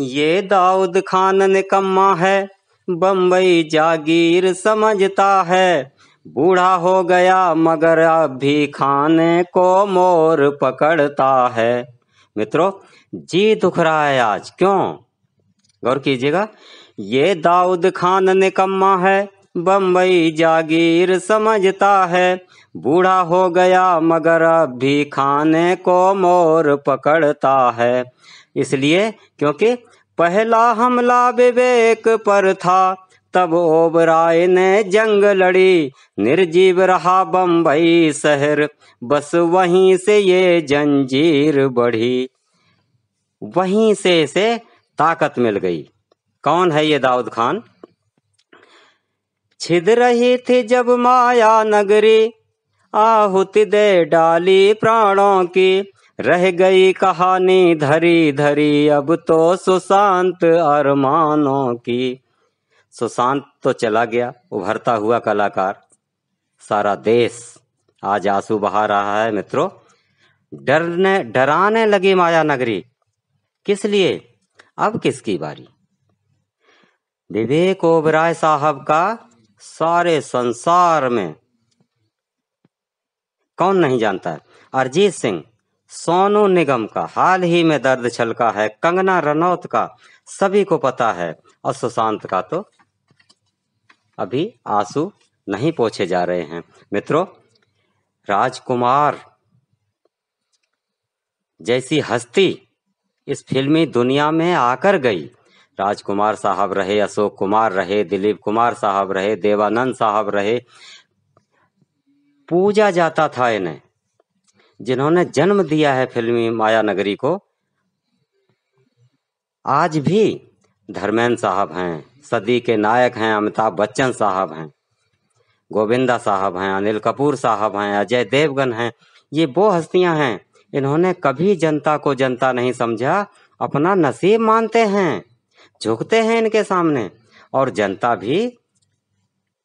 ये दाऊद खान निकम्मा है, बम्बई जागीर समझता है, बूढ़ा हो गया मगर अब भी खाने को मोर पकड़ता है। मित्रों, जी दुख रहा है आज, क्यों? गौर कीजिएगा। ये दाऊद खान निकम्मा है, बम्बई जागीर समझता है, बूढ़ा हो गया मगर अब भी खाने को मोर पकड़ता है। इसलिए क्योंकि पहला हमला विवेक पर था, तब ओबेरॉय ने जंग लड़ी, निर्जीव रहा बम्बई शहर, बस वहीं से ये जंजीर बढ़ी, वहीं से इसे ताकत मिल गई। कौन है ये दाऊद खान? छिद रही थी जब माया नगरी, आहुति दे डाली प्राणों की, रह गई कहानी धरी धरी, अब तो सुशांत अरमानों की। सुशांत तो चला गया, उभरता हुआ कलाकार, सारा देश आज आंसू बहा रहा है। मित्रों, डराने लगी माया नगरी, किस लिए? अब किसकी बारी? विवेक ओबेरॉय साहब का सारे संसार में कौन नहीं जानता है? अर्जित सिंह, सोनू निगम का हाल ही में दर्द छलका है, कंगना रनौत का सभी को पता है, और सुशांत का तो अभी आंसू नहीं पोंछे जा रहे हैं। मित्रों, राजकुमार जैसी हस्ती इस फिल्मी दुनिया में आकर गई। राजकुमार साहब रहे, अशोक कुमार रहे, दिलीप कुमार साहब रहे, देवानंद साहब रहे, पूजा जाता था इन्हें, जिन्होंने जन्म दिया है फिल्मी माया नगरी को। आज भी धर्मेंद्र साहब हैं, सदी के नायक हैं, अमिताभ बच्चन साहब हैं, गोविंदा साहब हैं, अनिल कपूर साहब हैं, अजय देवगन हैं। ये वो हस्तियां हैं, इन्होंने कभी जनता को जनता नहीं समझा, अपना नसीब मानते हैं, झुकते हैं इनके सामने, और जनता भी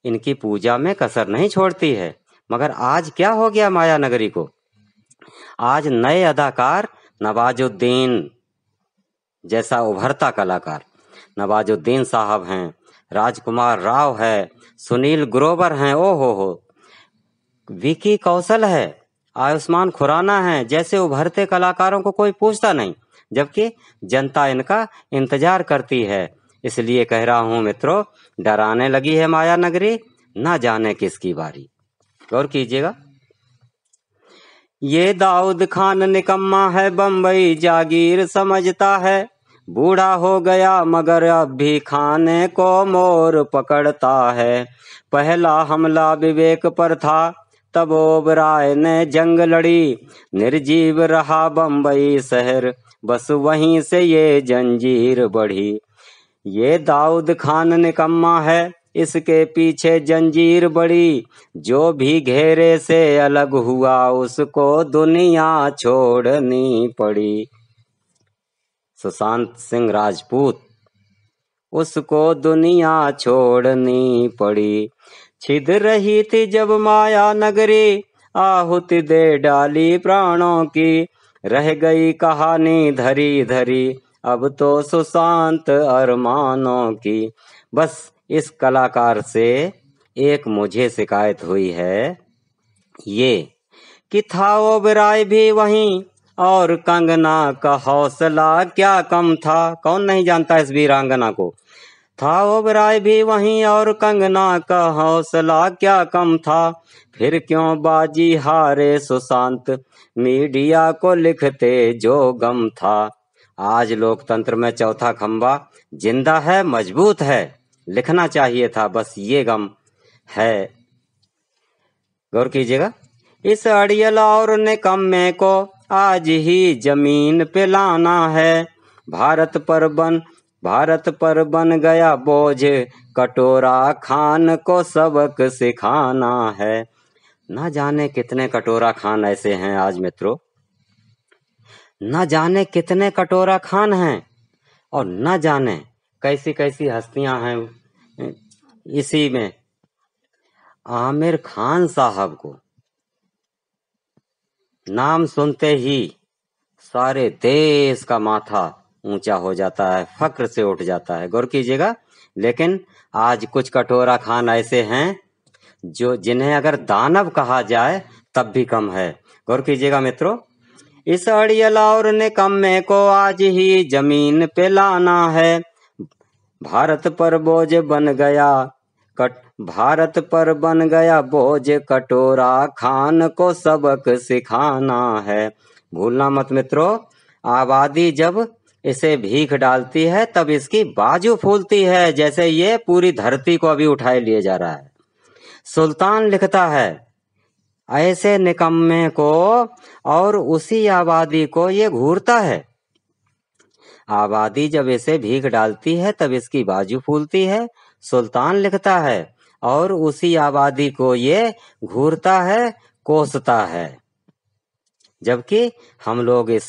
इनकी पूजा में कसर नहीं छोड़ती है। मगर आज क्या हो गया माया नगरी को? आज नए अदाकार, नवाजुद्दीन जैसा उभरता कलाकार, नवाजुद्दीन साहब हैं, राजकुमार राव है, सुनील ग्रोवर हैं, ओ हो, विकी कौशल है, आयुष्मान खुराना है, जैसे उभरते कलाकारों को कोई पूछता नहीं, जबकि जनता इनका इंतजार करती है। इसलिए कह रहा हूं मित्रों, डराने लगी है माया नगरी, ना जाने किसकी बारी। गौर कीजिएगा। ये दाऊद खान निकम्मा है, बम्बई जागीर समझता है, बूढ़ा हो गया मगर अब भी खाने को मोर पकड़ता है, पहला हमला विवेक पर था, तब ओबेरॉय ने जंग लड़ी, निर्जीव रहा बम्बई शहर, बस वहीं से ये जंजीर बढ़ी। ये दाऊद खान निकम्मा है, इसके पीछे जंजीर बड़ी, जो भी घेरे से अलग हुआ उसको दुनिया छोड़नी पड़ी। सुशांत सिंह राजपूत, उसको दुनिया छोड़नी पड़ी। छिद रही थी जब माया नगरी, आहुति दे डाली प्राणों की, रह गई कहानी धरी धरी, अब तो सुशांत अरमानों की। बस इस कलाकार से एक मुझे शिकायत हुई है, ये कि था ओबेरॉय भी वहीं, और कंगना का हौसला क्या कम था। कौन नहीं जानता इस वीरांगना को? था ओबेरॉय भी वहीं, और कंगना का हौसला क्या कम था, फिर क्यों बाजी हारे सुशांत, मीडिया को लिखते जो गम था। आज लोकतंत्र में चौथा खंबा जिंदा है, मजबूत है, लिखना चाहिए था, बस ये गम है। गौर कीजिएगा। इस अड़ियल और निकम्मे को आज ही जमीन पे लाना है, भारत पर बन गया बोझ, कटोरा खान को सबक सिखाना है। ना जाने कितने कटोरा खान ऐसे हैं आज मित्रों, ना जाने कितने कटोरा खान हैं, और ना जाने कैसी कैसी हस्तियां हैं। इसी में आमिर खान साहब को नाम सुनते ही सारे देश का माथा ऊंचा हो जाता है, फक्र से उठ जाता है। गौर कीजिएगा। लेकिन आज कुछ कटोरा खान ऐसे हैं जो जिन्हें अगर दानव कहा जाए तब भी कम है। गौर कीजिएगा मित्रों, इस अड़ियल और ने कम्मे को आज ही जमीन पे लाना है। भारत पर बोझ बन गया भारत पर बन गया बोझ, कटोरा खान को सबक सिखाना है। भूलना मत मित्रों, आबादी जब इसे भीख डालती है तब इसकी बाजू फूलती है, जैसे ये पूरी धरती को अभी उठाए लिए जा रहा है। सुल्तान लिखता है ऐसे निकम्मे को, और उसी आबादी को ये घूरता है। आबादी जब इसे भीख डालती है तब इसकी बाजू फूलती है, सुल्तान लिखता है, और उसी आबादी को ये घूरता है, कोसता है। जबकि हम लोग इस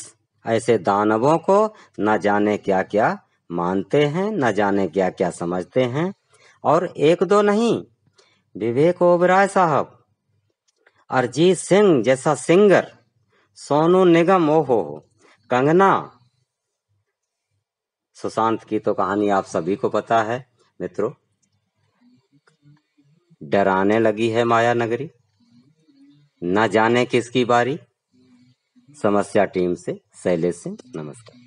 ऐसे दानवों को न जाने क्या क्या मानते हैं, न जाने क्या क्या समझते हैं। और एक दो नहीं, विवेक ओबेरॉय साहब, अर्जित सिंह जैसा सिंगर, सोनू निगम, ओहो, कंगना, सुशांत की तो कहानी आप सभी को पता है मित्रों। डराने लगी है माया नगरी, न जाने किसकी बारी। समस्या टीम से शैलेश सिंह, नमस्कार।